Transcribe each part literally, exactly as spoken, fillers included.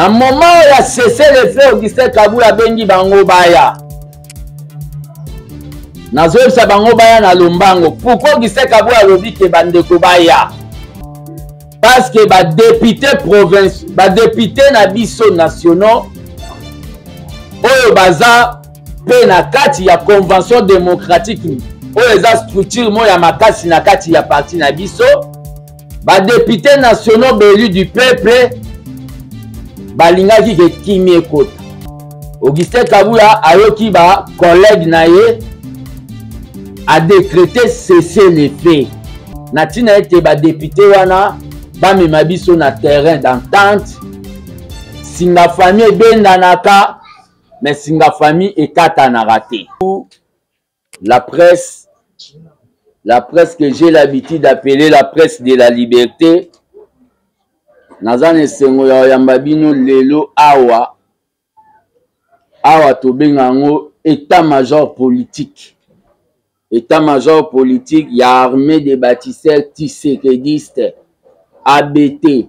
Na moment où il a cessé les faits, Augustin Kabuya bengi bango baya. Na zoe sa bango baya na lombango. Pourquoi Augustin Kabuya lobi ke bandeko baya? Parce que ba député province, ba député na biso national, oyo baza pe na kati ya convention démocratique, oyo eza structure mo ya makasi na kati ya parti na biso, ba député national belu du peuple, balingaki ke kimi ekota. Augustin Kabuya ayoki ba collègue na ye a décrété cesser les faits. Natina ete ba député wana bami mabiso na terrain d'entente. Singa famille ben nanaka, mais singa famille et katana raté. La presse, la presse que j'ai l'habitude d'appeler la presse de la liberté, nazane sengo ya yambabino lelo awa, awa tobengango état-major politique. État-major politique, il y a armée des bâtisseurs tshisekedistes, A B T,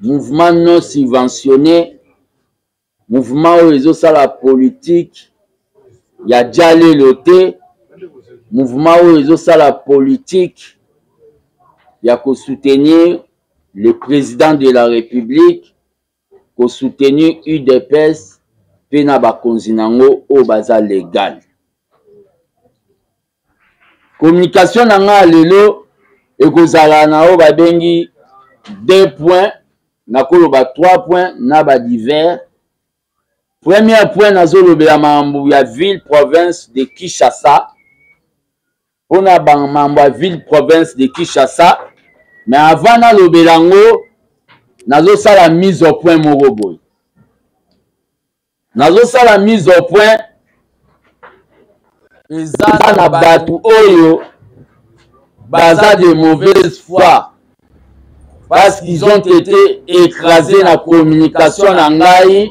mouvement non subventionné, mouvement au réseau ça la politique, il y a Djalé Loté, mouvement au réseau ça la politique, il y a qu'au soutenir le président de la République, qu'au soutenir U D P S, Penaba Konzinango au bazar légal. Communication nanga lelo et kozala na o babengi deux points na koloba trois points na ba divers. Premier point na zolobela mambo ya ville province de Kinshasa. On a ba mambo ya ville province de Kinshasa, mais avant na lobelango na zo sala mise au point moroboy. Na zo sala mise au point eza na batu oyo baza de mauvaise foi parce qu'ils ont été écrasés dans la communication en ngai.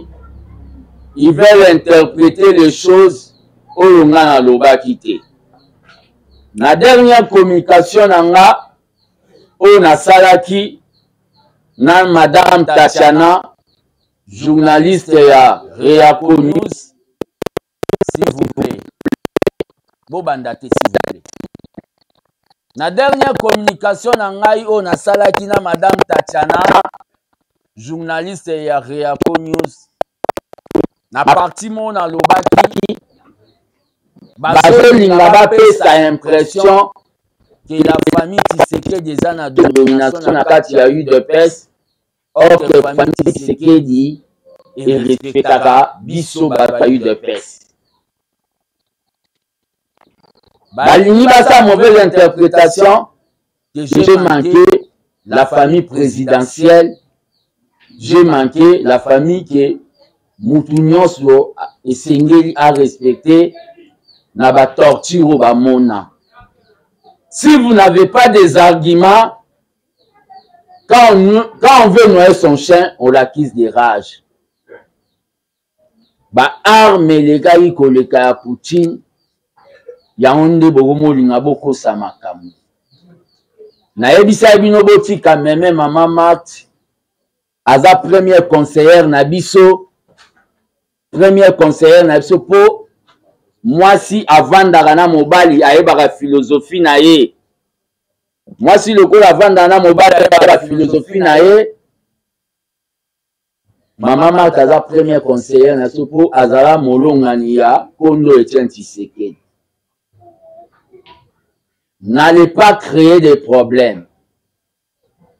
Ils veulent interpréter les choses oyo nga na loba kité. Na dernière communication nga oyo na salaki na madame Tatiana, journaliste ya Radio News, s'il vous plaît. Bobandate s'il na dernière communication ngai o na salaki na madame Tatiana, journaliste ya Reaco News. Na parti mon na lobaki bazolinga ba pesa impression que la famille Tshisekedi eza na domination na kati ya U D P S. Or que la famille Tshisekedi e respectaka biso ba U D P S. Balini basa mauvaise interprétation que j'ai manqué la famille présidentielle, j'ai manqué la famille que Moutounioslo et Sengeli a respecté na ba torture ba mona. Si vous n'avez pas des arguments, quand on, quand on veut noyer son chien, on l'accuse de rage. Ba arme les gars y koleka ya Poutine. Yaonde bogomo lingaboko samakamu. Na ebisa bino botika meme mama Mat aza première conseillère na biso, première conseillère na biso po mwasi avandaka na mobali ayebaka philosophie na ye. Mwasi lokola avandaka na mobali ayebaka philosophie na ye. Mama Mat aza première conseillère na biso po azala molongani ya Kondo Etienne Tshisekedi. N'allez pas créer des problèmes.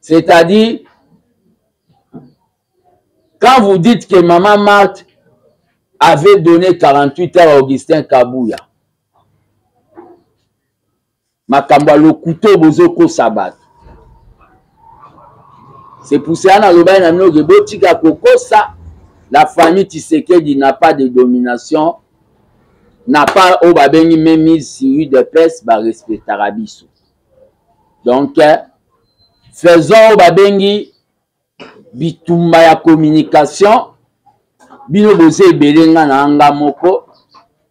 C'est-à-dire, quand vous dites que Maman Marthe avait donné quarante-huit heures à Augustin Kabuya, Makamba le couteau bozoko sabat. C'est pour ça que la famille Tshisekedi n'a pas de domination. N'a pas au babeni même mise sur U D P S ba respectera biso. Donc faisons au babeni bitumba ya communication bino bozé belenga na anga moko,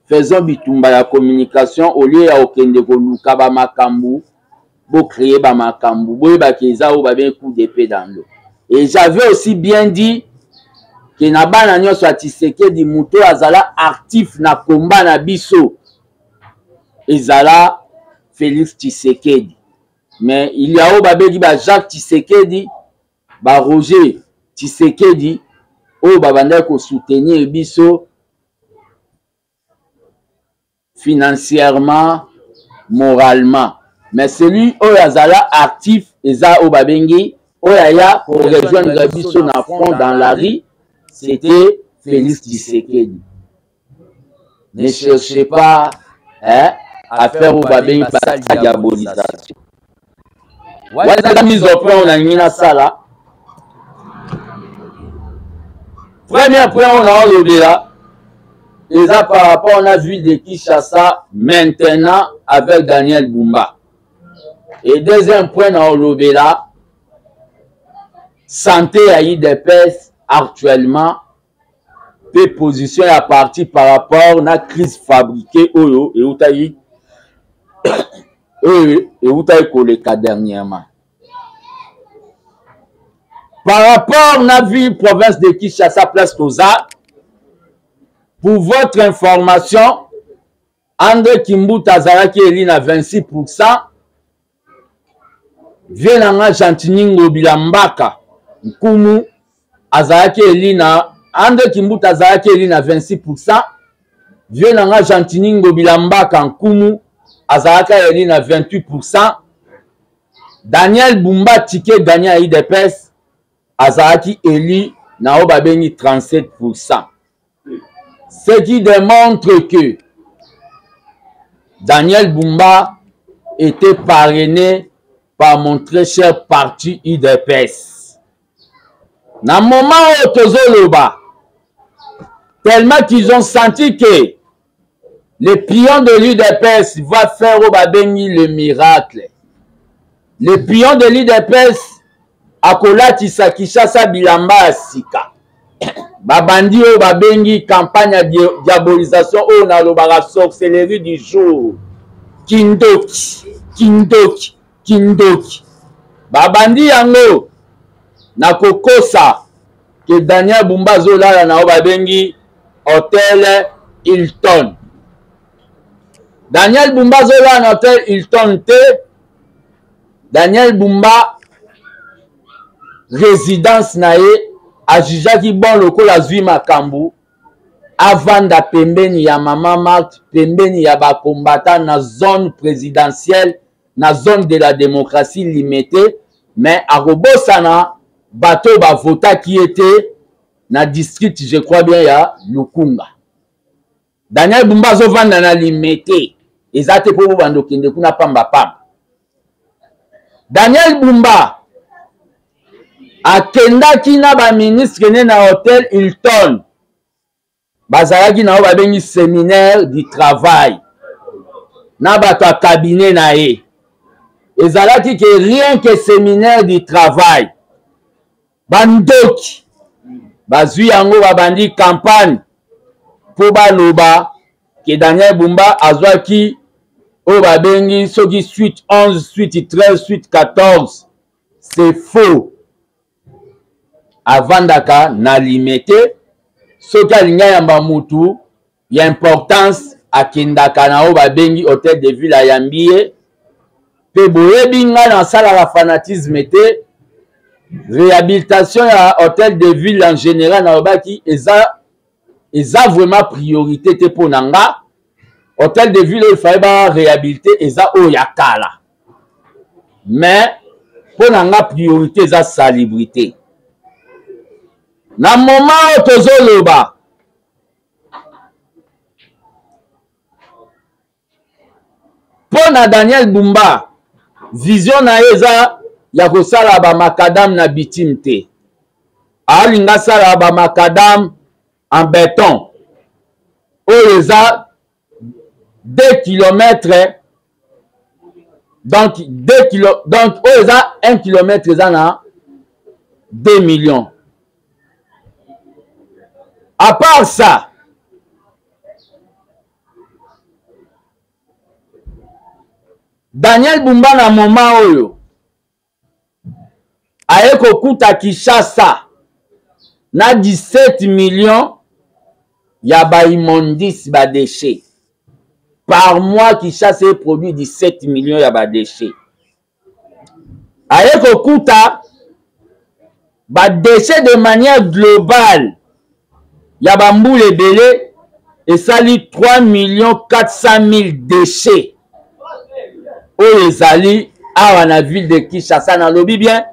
faisons bitumba ya communication au lieu ya okende koluka ba makambu bo créer ba makambu boye ba keza au babeni coup d'épée dans l'eau. Et j'avais aussi bien dit ke na bana nyonso Tshisekedi muto azala actif na combat na biso ezala Félix Tshisekedi. Mais il y a au babedi ba Jacques Tshisekedi ba Roger Tshisekedi au babanda ko soutenir biso financièrement, moralement. Mais celui où azala actif eza au babengi Oyaya pour rejoindre la mission à fond dans la rue, c'était Félix Tshisekedi. Ne cherchez pas hein, à faire au babé par sa diabolisation. Voilà la mise au point, on a mis la salle. Premier point, on a enlevé là. Et ça, par rapport, on a vu de Kinshasa maintenant avec Daniel Bumba. Et deuxième point, on a enlevé là. Santé à U D P S actuellement, des positions à partir par rapport à la crise fabriquée Oyo et Outaï et Outaï Koleka dernièrement. Par rapport à la ville province de Kinshasa place Toza, pour votre information, André Kimbout Tazara qui est élu à vingt-six pour cent, vient à Chantiningo Bilambaka. Mkumu azalaki elina André Kimbout azalaki elina vingt-six pour cent vieux nanga Jantini Ngobilambaka Nkumu azalaki elina vingt-huit pour cent Daniel Bumba Tike Gagna I D P S azalaki eli na obabeni trente-sept pour cent, ce qui démontre que Daniel Bumba était parrainé par mon très cher parti I D P S. Dans le moment où Tozo Loba, tellement qu'ils ont senti que les pions de l'U D P S va faire au Babeni le miracle. Les pions de l'U D P S akolati sa Kinshasa bilamba asika. Babandi au Babeni campagne à diabolisation au Nalobara sorcellerie du jour. Kindok, kindok, kindok. Babandi yango. Na kokosa que Daniel Bumba Zola na obabengi hôtel Hilton. Daniel Bumba Zola na hôtel Hilton te Daniel Bumba résidence nae ajijaki bon lokola zwi makambu avanda pembeni ya mama Marthe pembeni ya ba combattant na zone présidentielle na zone de la démocratie limitée mais a robosana bateau ba vota qui était na district je crois bien ya Lukunga. Daniel Bumba zo vanda na limité ezate po bando kende kuna pamba pamba. Daniel Bumba akenda kina ba ministre ne na hôtel Hilton bazalaki na ba bengi séminaire du travail na bato a cabinet na ye ezalaki que rien que séminaire du travail Bandoki, bazui yango babandi campagne pour baloba que Daniel Bumba azwaki o babengi soki suite onze, suite treize, suite quatorze, c'est faux. Avandaka na limité soki alinga ya mbamutu ya importance akendaka na o babengi hôtel de ville ya Yambie pe boyebinga na sala la fanatisme te. Réhabilitation à l'hôtel de ville en général, ils ont vraiment priorité pour Nanga. Hôtel de ville, il fallait réhabiliter, ils ont Oyakala. Mais, pour Nanga, priorité, ils ont salubrité. Dans le moment où Tozoloba, pour Daniel Bumba, vision na eza Yako salaba makadam na bitimte. Alinga salaba makadam en béton. Oyeza deux kilomètres. Donc, deux kilomètres. Donc, Oyeza un kilomètre. Zana deux millions. À part ça, Daniel Bumba na moma oyo. Aeko kuta Kinshasa na dix-sept millions ya ba immondice ba déchets par mois qui chasse et produit dix-sept millions ya ba déchets. Ayeko kuta ba déchets de manière globale ya ba mboule belé et sali trois millions quatre cent mille déchets. Oye sali awa na ville de Kinshasa na lobi bien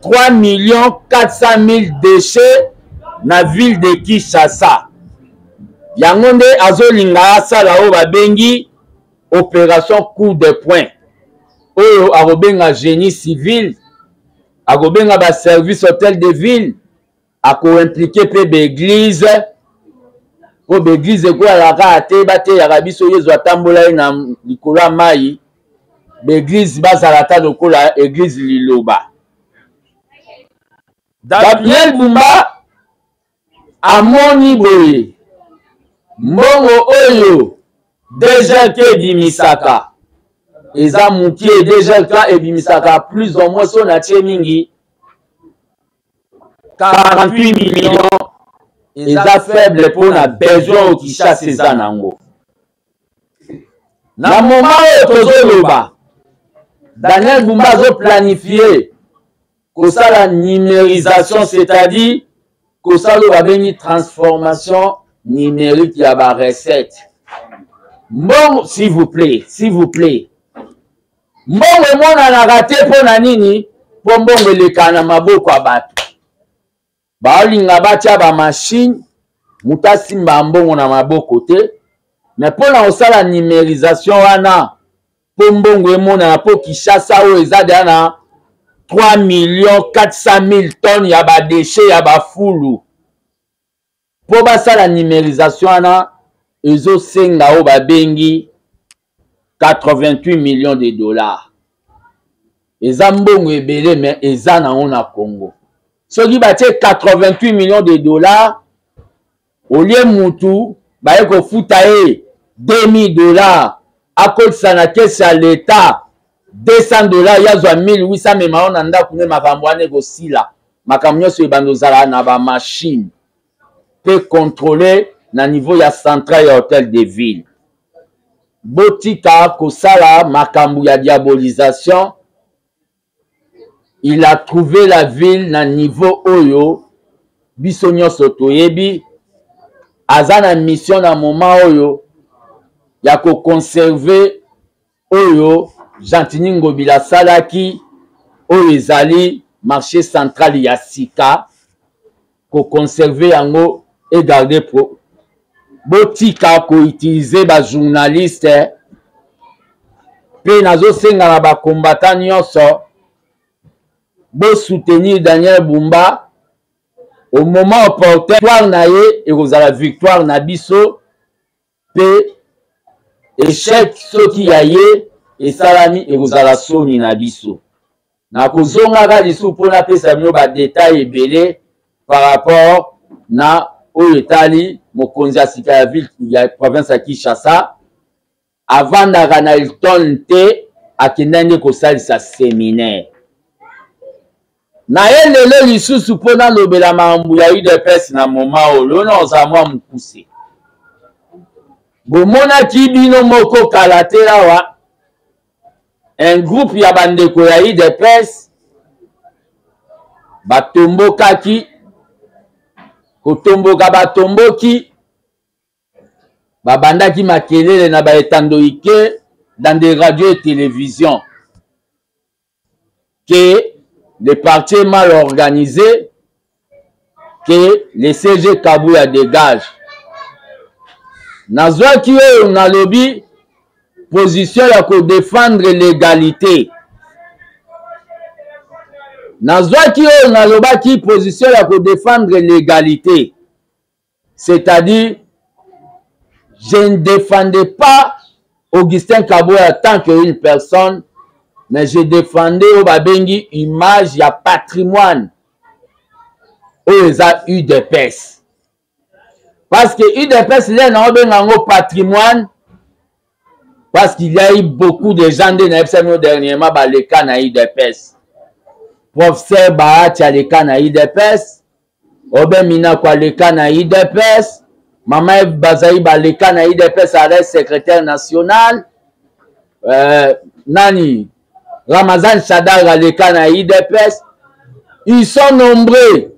trois millions quatre cent mille déchets na ville de Kinshasa. Yangonde azolinga sala o babengi opération coup de poing. Oyo akobenga génie civil, akobenga ba service hôtel de ville, ako impliqué pe l'église. Ko l'église ko alaka te bate ya biso yezo atambola na Nicolas Mai. L'église bazalata lokola église liloba. Daniel Bumba amoni boye mongo oyo déjà que bimisaka eza mukie déjà ka ebimisaka plus ou moins son atie mingi quarante-huit millions eza faible pour na besoin au Kinshasa eza nango na moment oyo tozoloba Daniel Bumba zo planifier que ça la numérisation, c'est-à-dire que ça le rabeni transformation numérique y a la recette. Bon, s'il vous plaît, s'il vous plaît. Bon, le monde a raté pour nanini, pour bon le kanamabo kwa batu. Ba linga batia ba machine, muta simba mbongo na mabo kote, mais pour la osala numérisation wana, pour bon le monde a po Kinshasa ou ezadana. trois millions quatre cent mille tonnes ya ba déchets ya ba fulu. Po ba sa la numérisation ana ezo senga o ba bengi quatre-vingt-huit millions de dollars. Eza mbongo ebele mais eza na ona Congo. Soki ba tie quatre-vingt-huit millions de dollars au lieu mutu ba yeko futa e deux mille dollars akolisa na kesi ya l'état. deux cents dollars, il y a mille huit cents, mais on a dit ma a négocié là. Ma camion sur les machine peut contrôler le niveau de la centrale et hôtel de ville. Botika, Kosala, Makambu, ya diabolisation. Il a trouvé la ville dans le niveau Oyo. Bisonyo Sotoyebi. Azana mission dans le moment Oyo. Il a conservé Oyo. Jantini Ngobila Salaki, Oezali, marché central Yassika, pour conserver yango et garder pour. Botika, pour utiliser les journalistes, Penazo Senga, les combattants, pour soutenir Daniel Bumba, au moment opportun, victoire nae, et vous avez la victoire Nabiso, P, échec, ceux qui aillent. Et salami et vous allez la soni na biso. Na kozonga ga disu pona pesa mino ba détail ebele par rapport na o etali mokonzi ya sika ya ville ya province ya Kinshasa avant na na Hilton te akendane ko salisa séminaire. Na elele lisusu pona lobela mambu ya U D P S na moma o lono za mwa mkuse. Bomona kibino moko kalatela wa un groupe yabande koyaï de presse batombo kaki kotombo kabatombo ki babanda ki makelele na ba etandoike dans des radios et télévisions que les partis mal organisés que les C G Kabuya dégage nazwa ki yo na lobby position à défendre l'égalité. Nazwaki o nalobaki position à défendre l'égalité. C'est-à-dire, je ne défendais pas Augustin Kabuya tant qu'une personne, mais je défendais au Babengi image ya patrimoine. Ils ont eu des pèses. Parce que eu des pèses, là, non, au patrimoine. Parce qu'il y a eu beaucoup de gens de N F C M O dernièrement, bah, les canailles de peste. Professeur Bahati a les canailles de peste. Obemina kwa leka na U D P S. Maman Bazaï ba leka na U D P S arrête secrétaire national. Euh, nani Ramazan Shadar a leka na U D P S. Ils sont nombreux.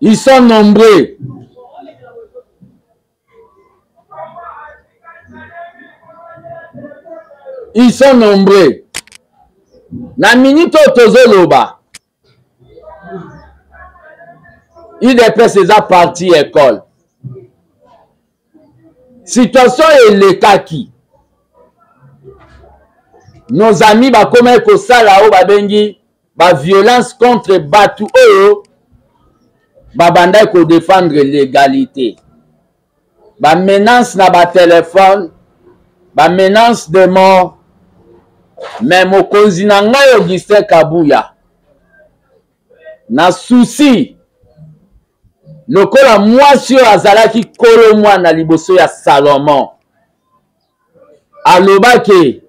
Ils sont nombreux. Ils sont nombreux. Na minute tozoloba. U D P S est parti école. Situation est l'écaki. Nos amis ba comme ko salao ba bengi ba violence contre Batu Oyo. Ba banda ko défendre l'égalité. Ba menace na ba téléphone. Ba menace de mort. Mais mon cousin Augustin Kabuya n'a souci. Le cola moi sur Azala qui colle moi na liboso ya Salomon. Alobake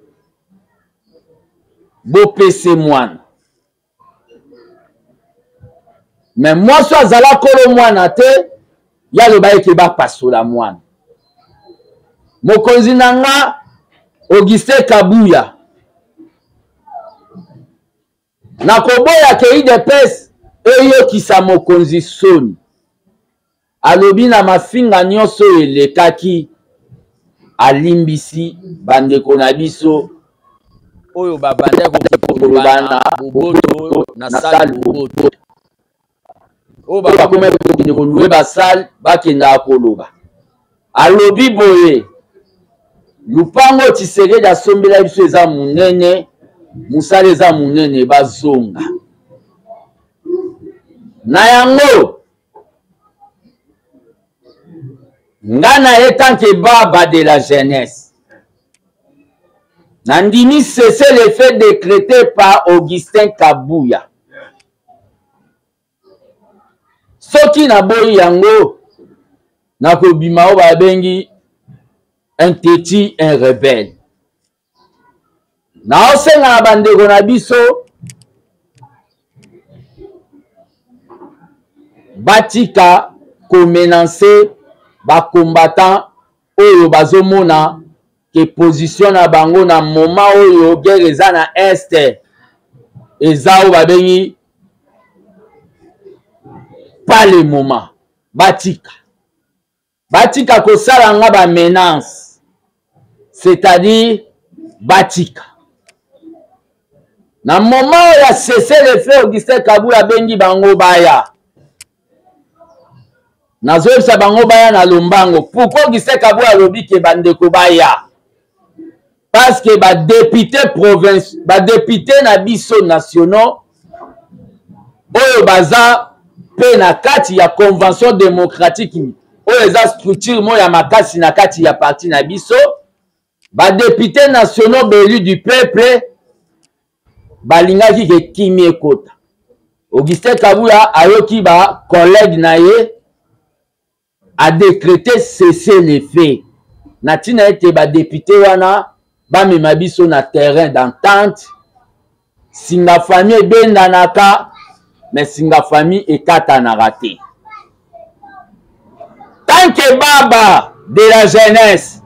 beau P C moine. Mais moi sur Azala colle moi na te ya le baïke ba passo la moine. Mon cousin Augustin Kabuya na koboya ke U D P S eyo kisa mokonzi soni alobi na mafinga nyonso elekaki alimbisi bandeko na biso oyo babanda kokobana boboto na salle boboto o baba komé ko lwe ba salle bakenda koloba alobi boye lupango Tshisekedi da sombela biso eza munene musaleza munene bazonga na yango ngana etant que baba de la jeunesse nandini cesser les faits décrétés par Augustin Kabuya soki na boyi yango na kobima o babengi un têtu un rebelle. Na osenga na bandeko na biso batika komenancer ba combattant oyo bazomona ke position na bango na moment oyo guerre eza na este ezao babengi pa le moment batika batika kosala nga ba menace c'est-à-dire batika na moment où il a cessé le feu, Augustin Kabuya bengi bango baya. Na zoe sa bango baya na lombango. Pourquoi Augustin Kabuya lobi ke bandeko baya? Parce que ba député province, ba député na biso nationaux, oyo baza pe na kati ya convention démocratique, oyo za structure mo ya makasi na kati ya parti na biso, ba député nationaux élus du peuple. Balinga ki ke kimie kota. Augustin Kabuya ayoki ba collègue na ye a décrété cesser les faits. Natina ete ba député wana ba memabiso na terrain d'entente. Singa famille ben nanaka mais singa famille ekata na raté. Tant que baba de la jeunesse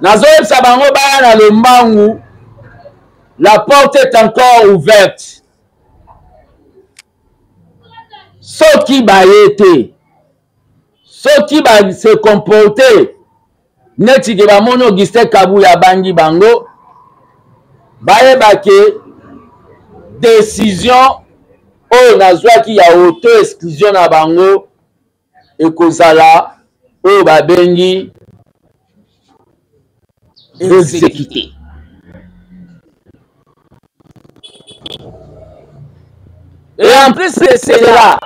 nazoyebisa bango baya na lombangu. La porte est encore ouverte. Ceux qui baillent, ceux qui se comportaient, neti que bamono Augustin Kabuya bangi bango, baye bake décision o nazwa ki ya auto exclusion na bango ekozala o babengi exécuté. Et en plus c'est là.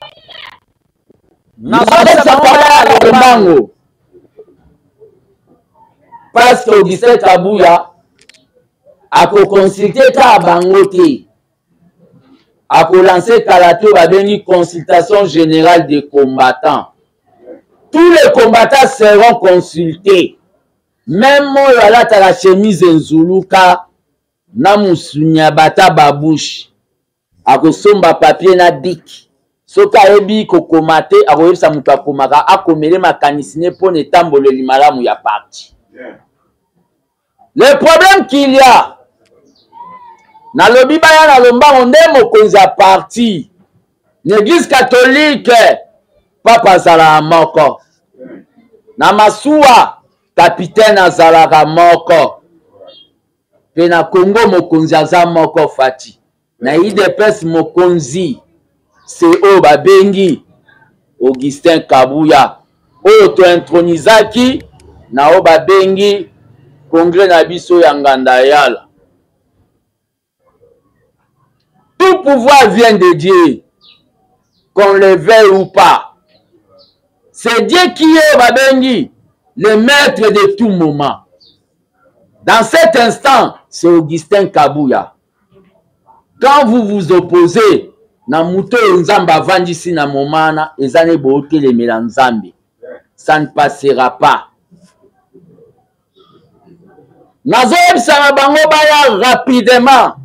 Nous avons parce que Augustin Kabuya a consulté à Bangote, a lancé Kalato va venir consultation générale des combattants. Tous les combattants seront consultés. Même moi là la chemise Nzuluka na musunya bata babouche. Akosomba papier na dik Soka ebi kokomate akoyeb sa mutu akomaka akomele makanisine pone tambole limalamu ya parti. Le problème qu'il y a na lobi baya na lomba onde mokonzi ya parti. L'église catholique papa zala moko. Na masuwa capitaine azala moko. Pe na Congo mokonzi azala moko fati. Na I D P S mokonzi C O babengi Augustin Kabuya oyo to intronizaki na o babengi Congrès na biso ya nganda yala. Tout pouvoir vient de Dieu, qu'on le veuille ou pas. C'est Dieu qui est babengi le maître de tout moment. Dans cet instant, c'est Augustin Kabuya. Quand vous vous opposez na muto nzamba vandisi na momana ezane bote le melanzambi. Ça ne passera pas. Nazoeb sarabango baya rapidement.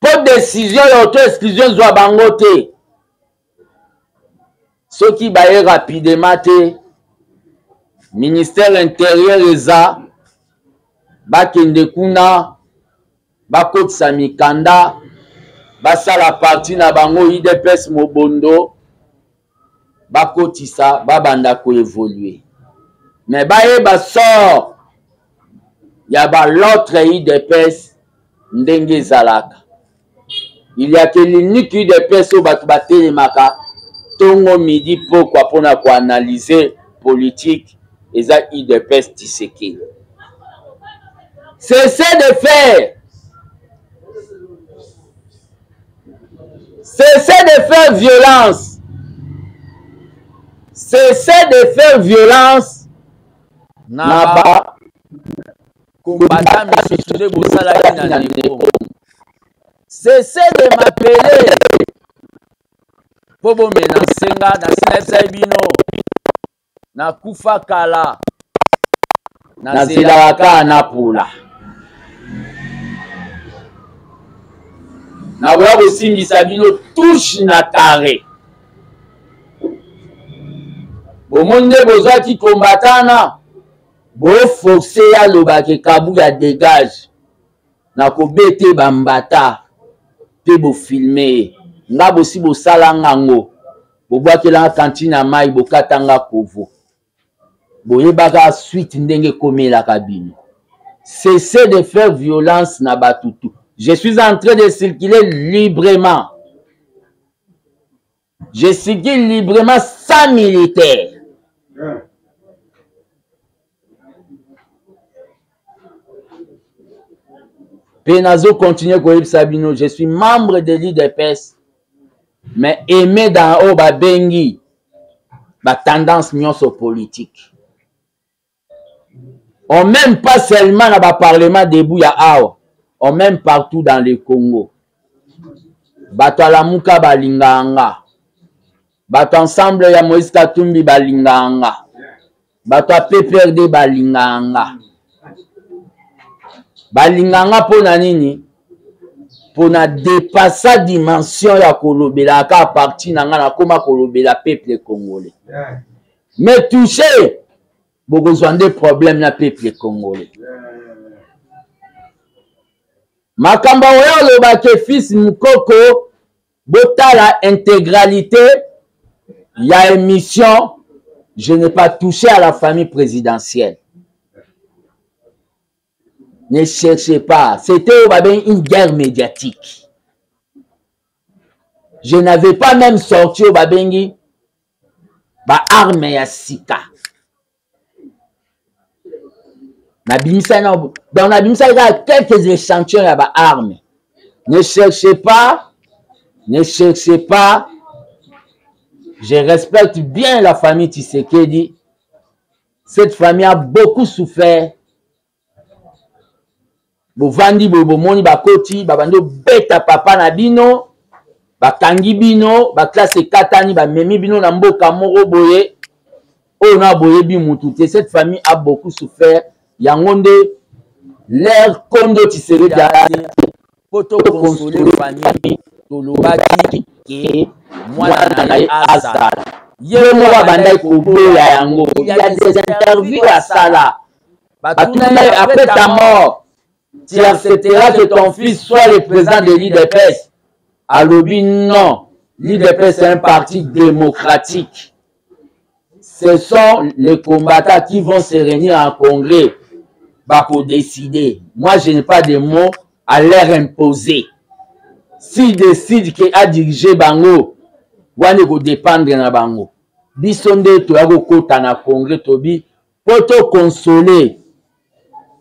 Pour décision et auto-exclusion zwa bango te. Ce qui baye rapidement te. Ministère intérieur eza. Bakende kuna. Bakot samikanda. Basa la partie na bango I D P S mobondo bakotisa babanda ko évoluer mais baye ba sort ya ba l'autre I D P S ndenge zalaka il y a que l'unique I D P S au batbatele maka tongo midi pourquoi pona ko analyser politique eza I D P S Tshisekedi cessez de faire. Cessez de faire violence. Cessez de faire violence. Naba. Cessez de m'appeler. Pobo menasenga na snapchat bino. Na kufa kala. Na zilaka na pula. Na wala aussi misabino touche na carré. Bo monde besoin qui combattana. Bo forcer ya lobake Kabuya dégage. Na ko bete bambata. Pe bo filmer. Nga bo si bo sala ngango. Bo boite la cantine a mai bo katanga kovo. Bo yebaka suite ndenge komela kabino. Cessez de faire violence na batutu. Je suis en train de circuler librement. Je circule librement sans militaire. Yeah. Penazo continue Koyib Sabino. Je suis membre de l'I D P S. Mais aimé dans haut, ba bengi, ba tendance nyonso politique. On même pas seulement dans le parlement debout ya Awa. On même partout dans le Congo. Batala muka balinganga. Bat ensemble ya Moïse Katumbi balinganga. Batwa P P R D balinganga. Balinganga pona nini? Pona dépasser dimension ya kolobela ka parti nanga na koma kolobela peuple congolais. Mais toucher boko zwande problème na peuple congolais. Makamba oyo le bake fils mukoko botala intégralité ya émission je n'ai pas touché à la famille présidentielle. Ne cherchez pas, c'était une guerre médiatique. Je n'avais pas même sorti au babengi ba arme ya sika. Dans la Bible, il y a quelques échantillons d'armes. Ne cherchez pas, ne cherchez pas. Je respecte bien la famille Tshisekedi. Cette famille a beaucoup souffert. Bovandi, Bobomoni, Bakoti, Babando, Beta, Papa, Nabino, Bakangi, Bino, Baklasse, Katani, Bamemi, Bino, Nambo, Kamoro, Boye, Ona, Boye, Bimoutouté. Cette famille a beaucoup souffert. Yangonde, l'air kondo tisere d'arrêt, poto consoler famille, tolobaki, que moi Azal. Il y a des interviews à Sala. Après ta mort, tu accepteras que ton fils soit le président de l'U D P S. À l'O B I, non. L'U D P S, c'est un parti démocratique. Ce sont les combattants qui vont se réunir en congrès bah, pour décider. Moi, je n'ai pas de mots à leur imposer. S'ils décident qu'ils ont dirigé Bango, ils vont dépendre de Bango. Ils sont des congrès pour te consoler.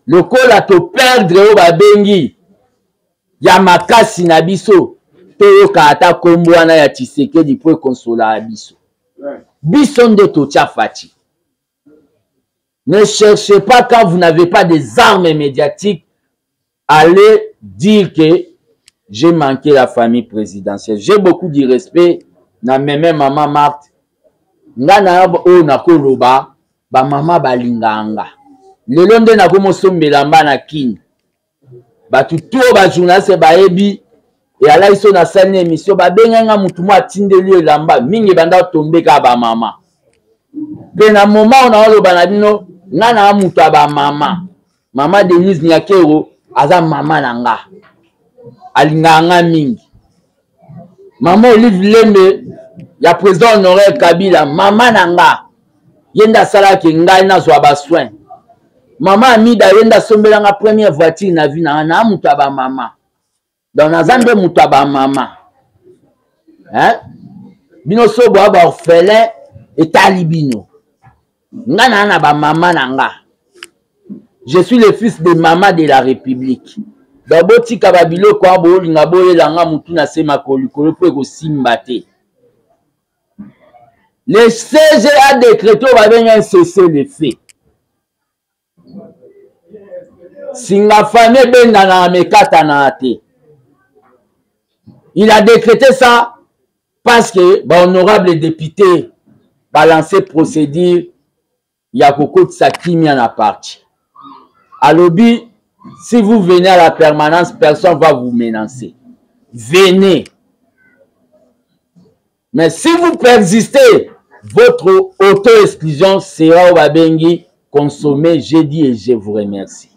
Le col à te perdre au Babengi. Yamaka Sinabiso. Teo Kata Komboana Yatiseke du pour consoler Abiso. Bison de Totia Fati. Ne cherchez pas, quand vous n'avez pas des armes médiatiques, allez dire que j'ai manqué la famille présidentielle. J'ai beaucoup de respect. Na même maman Marthe. Nga na o na ko roba ba mama balinganga. Le londe na ko mosombelamba na kin. Ba tuto ba journaliste ba ebi. Et à la mission na sani émission ba benganga mutu mo atindeli lamba mingi banda tombe ka ba mama. Pe na moment na oloba na bino nga na mutu ba mama. Mama Denise Nyakero aza mama nanga. Alinganga mingi. Maman Olive Lembe, ya président Honoré Kabila, maman nanga, yenda sala ke ngai na zwa ba soin. Maman Amida yenda sombela nga première voiture na vie na na mutu ba mama. Dans na zambe mutu ba mama. Hein? Bino so ba ba orphelin et talibino. Nga na na ba mama nanga. Je suis le fils de maman de la République. D'abord, si Kababilo quoi beau, l'ingabole langa mutu na se makolu kolo pego simbate. Le C G A décrété va venir cesser les faits. Singafane ben nana mekata naate. Il a décrété ça parce que bah honorable député balancé procédure yakoko tsakimi en partie. Alobi. Si vous venez à la permanence, personne ne va vous menacer. Venez. Mais si vous persistez, votre auto-exclusion sera au Babengi consommée jeudi et je vous remercie.